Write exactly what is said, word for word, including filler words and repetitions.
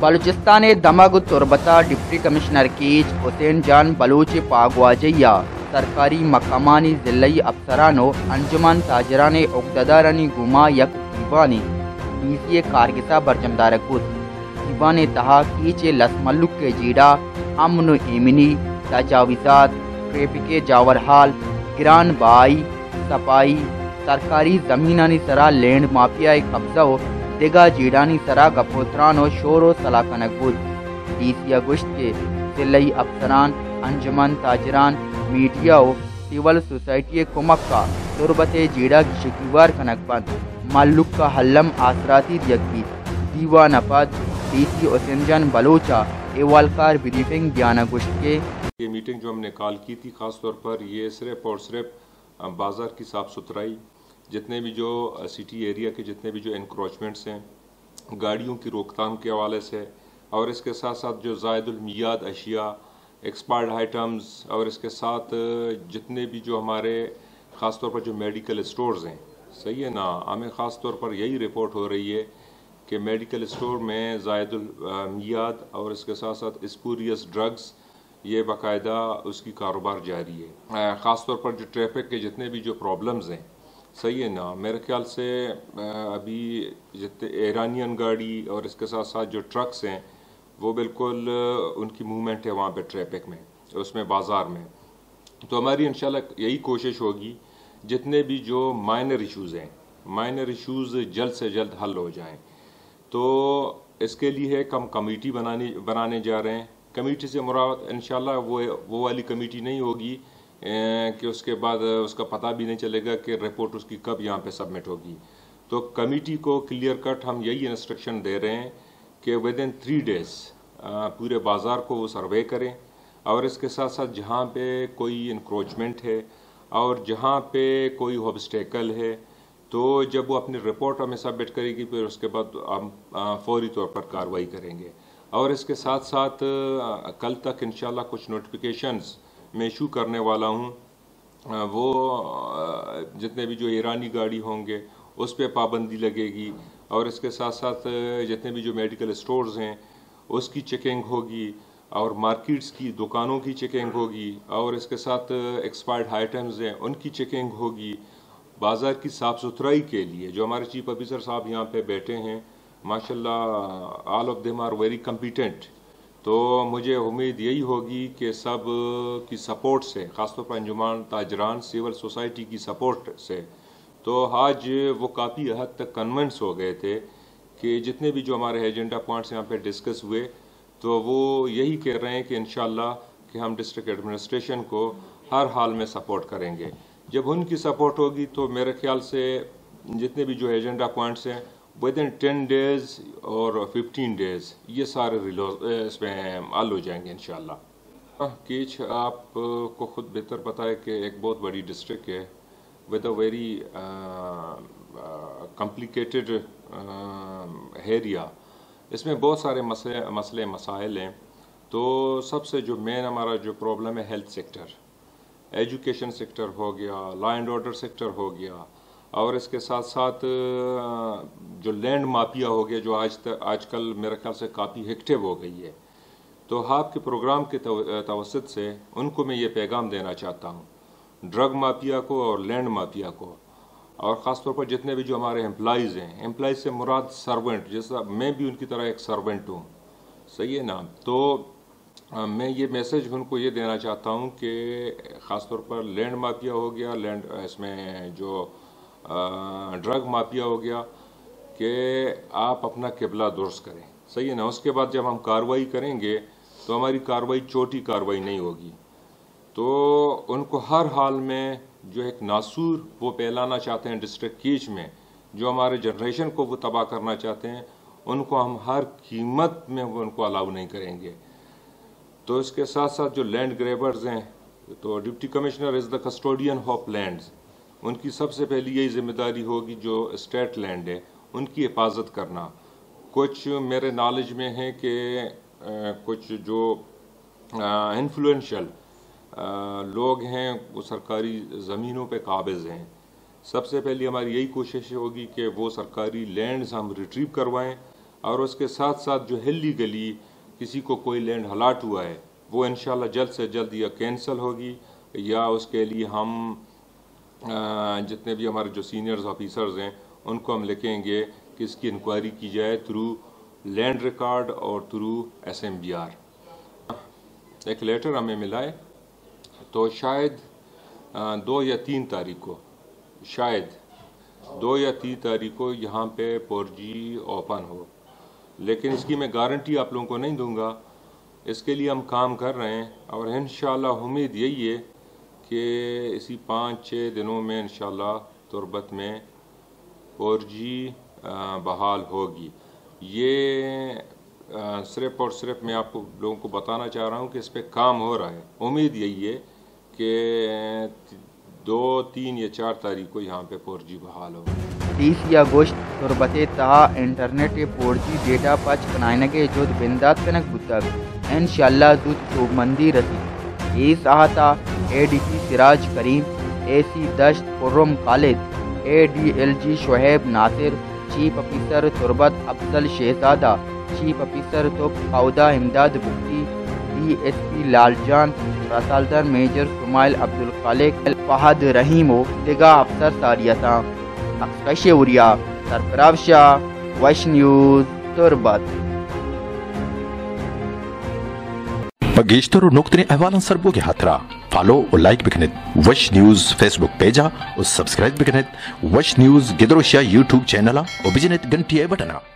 बलूचिस्तान दमग तुरबता deputy commissioner Kech Hussain जान बलूच पागवाजया सरकारी मकामानी जिलई अफसरानो अंजुमन ताजरान उगदारनी गुमा यक दीवानी बीसीए कारगिसा बरजमदार खुद दीवा ने तहा कीच लसमल्लुक के जीडा अमन एमिनी तजावीज़ात ट्रैफिक जावरहाल गिरान बाई सपाई सरकारी जमीनानी सरा लैंड माफिया कब्जा दिगा जीडानी सरा गपोत्रानो शोरो सलाकनक बुद बीसिया गुश्त के दिल्ली अफसरान अंजुमन ताजरान मीडिया सिविल सोसाइटी कुमक का तुरबत जीडा की शिकवार कनक बंद मल्लुक का हल्लम आसराती दियकी दीवा नपद बीसी ओसेंजन बलोचा एवालकार ब्रीफिंग ज्ञाना गुश्त के ये मीटिंग जो हमने कॉल की थी खासतौर पर ये सिर्फ और सिर्फ बाजार की साफ सुथराई, जितने भी जो सिटी एरिया के जितने भी जो इंक्रोचमेंट्स हैं, गाड़ियों की रोकथाम के हवाले से और इसके साथ साथ जो ज़ायदुल मियाद अशिया, एक्सपायर्ड आइटम्स और इसके साथ जितने भी जो हमारे ख़ास तौर पर जो मेडिकल स्टोर्स हैं, सही है ना, हमें ख़ास तौर पर यही रिपोर्ट हो रही है कि मेडिकल स्टोर में ज़ायदुल मियाद और इसके साथ साथ स्पूरियस ड्रग्स ये बाकायदा उसकी कारोबार जारी है। ख़ास तौर पर जो ट्रैफिक के जितने भी जो प्रॉब्लम्स हैं, सही है ना, मेरे ख्याल से अभी जितने ईरानियन गाड़ी और इसके साथ साथ जो ट्रक्स हैं वो बिल्कुल उनकी मूवमेंट है वहाँ पे ट्रैफिक में, उसमें बाज़ार में। तो हमारी इंशाल्लाह यही कोशिश होगी जितने भी जो माइनर इश्यूज़ हैं, माइनर इश्यूज़ जल्द से जल्द हल हो जाएं। तो इसके लिए हम कमेटी बनाने बनाने जा रहे हैं। कमेटी से मुराद इंशाल्लाह वो वो वाली कमेटी नहीं होगी कि उसके बाद उसका पता भी नहीं चलेगा कि रिपोर्ट उसकी कब यहाँ पे सबमिट होगी। तो कमेटी को क्लियर कट हम यही इंस्ट्रक्शन दे रहे हैं कि विद इन थ्री डेज पूरे बाज़ार को वो सर्वे करें और इसके साथ साथ जहाँ पे कोई इनक्रोचमेंट है और जहाँ पे कोई ऑब्स्टेकल है तो जब वो अपनी रिपोर्ट हमें सबमिट करेगी फिर उसके बाद हम फौरी तौर पर कार्रवाई करेंगे। और इसके साथ साथ कल तक इंशाल्लाह कुछ नोटिफिकेशंस मैं इशू करने वाला हूँ, वो जितने भी जो ईरानी गाड़ी होंगे उस पर पाबंदी लगेगी और इसके साथ साथ जितने भी जो मेडिकल स्टोर्स हैं उसकी चेकिंग होगी और मार्केट्स की दुकानों की चेकिंग होगी और इसके साथ एक्सपायर्ड आइटम्स हैं उनकी चेकिंग होगी। बाज़ार की साफ़ सुथराई के लिए जो हमारे चीफ ऑफिसर साहब यहाँ पे बैठे हैं, माशाल्लाह all of them are very competent, तो मुझे उम्मीद यही होगी कि सब की सपोर्ट से, ख़ासतौर पर अंजुमन ताजरान सिविल सोसाइटी की सपोर्ट से, तो आज वो काफ़ी हद तक कन्विंस हो गए थे कि जितने भी जो हमारे एजेंडा पॉइंट्स यहाँ पे डिस्कस हुए तो वो यही कह रहे हैं कि इंशाल्लाह कि हम डिस्ट्रिक्ट एडमिनिस्ट्रेशन को हर हाल में सपोर्ट करेंगे। जब उनकी सपोर्ट होगी तो मेरे ख्याल से जितने भी जो एजेंडा पॉइंट्स हैं विद इन टेन डेज़ और फिफ्टीन डेज़ ये सारे इसमें हल हो जाएंगे इंशाल्लाह। कीच आप को ख़ुद बेहतर पता है कि एक बहुत बड़ी डिस्ट्रिक्ट है with a very complicated area, इसमें बहुत सारे मसले मसले मसाइल हैं। तो सबसे जो मेन हमारा जो प्रॉब्लम है हेल्थ सेक्टर, एजुकेशन सेक्टर हो गया, लॉ एंड ऑर्डर सेक्टर हो गया और इसके साथ साथ जो लैंड माफिया हो गया जो आज तक आजकल मेरे ख्याल से काफ़ी एक्टिव हो गई है। तो आपके प्रोग्राम के तवसत से उनको मैं ये पैगाम देना चाहता हूँ, ड्रग माफिया को और लैंड माफिया को और ख़ास तौर पर जितने भी जो हमारे एम्प्लॉइज़ हैं, एम्प्लॉइज़ से मुराद सर्वेंट, जैसा मैं भी उनकी तरह एक सर्वेंट हूँ, सही है ना। तो मैं ये मैसेज उनको ये देना चाहता हूँ कि ख़ास तौर पर लैंड माफिया हो गया, लैंड इसमें जो ड्रग माफिया हो गया कि आप अपना किबला दुरुस्त करें, सही है ना। उसके बाद जब हम कार्रवाई करेंगे तो हमारी कार्रवाई छोटी कार्रवाई नहीं होगी। तो उनको हर हाल में जो एक नासूर वो फैलाना चाहते हैं डिस्ट्रिक्ट कीच में, जो हमारे जनरेशन को वो तबाह करना चाहते हैं, उनको हम हर कीमत में वो उनको अलाउ नहीं करेंगे। तो इसके साथ साथ जो लैंड ग्रेबर्स हैं, तो deputy commissioner is the custodian of lands, उनकी सबसे पहली यही जिम्मेदारी होगी जो स्टेट लैंड है उनकी हिफाजत करना। कुछ मेरे नॉलेज में है कि कुछ जो इन्फ्लुएंशियल लोग हैं वो सरकारी ज़मीनों पे काबिज़ हैं। सबसे पहली हमारी यही कोशिश होगी कि वो सरकारी लैंड्स हम रिट्रीव करवाएं और उसके साथ साथ जो हिली गली किसी को कोई लैंड हलाट हुआ है वो इंशाल्लाह जल्द से जल्द या कैंसिल होगी या उसके लिए हम जितने भी हमारे जो सीनियर्स ऑफिसर्स हैं उनको हम लिखेंगे कि इसकी इंक्वायरी की जाए थ्रू लैंड रिकॉर्ड और through S M B R. एक लेटर हमें मिला है तो शायद दो या तीन तारीख को शायद दो या तीन तारीख को यहाँ पे फोर जी ओपन हो, लेकिन इसकी मैं गारंटी आप लोगों को नहीं दूंगा। इसके लिए हम काम कर रहे हैं और इंशाल्लाह उम्मीद यही है कि इसी पाँच छः दिनों में इंशाल्लाह तुरबत में फोर जी बहाल होगी। ये सिर्फ और सिर्फ मैं आप लोगों को बताना चाह रहा हूँ कि इस पर काम हो रहा है। उम्मीद यही है कि दो तीन या चार तारीख को यहाँ पे फोर जी बहाल हो। तीस अगस्त तुरबत तहा इंटरनेट फोर जी डेटा पच कनायन के जो बिंदा तनक बुतक इंशाल्लाह जुद चौबंदी रही। इस आता A D C Siraj Karim, A C Dasht Khurram Khalid, A D L G Shuhaib Nasir, chief officer Turbat Afzal Shahzada, chief officer तुब सौदा Imdad बुक्की, D S P Laljan, रसालदार मेजर सुमाइल अब्दुल खालिक, फहद रहीमो, निगाह अफसर सारियता, अक्सकश उरिया, सरफराज शाह, वश न्यूज़ तुरबत। पगेश्तर और नुकतने अहवालन सरबो के हाथरा फॉलो और लाइक भी करें वश न्यूज़ फेसबुक पेजा और सब्सक्राइब भी करें वश न्यूज़ गिद्रोशिया यूट्यूब चैनल और बिजनेस घंटी बटना।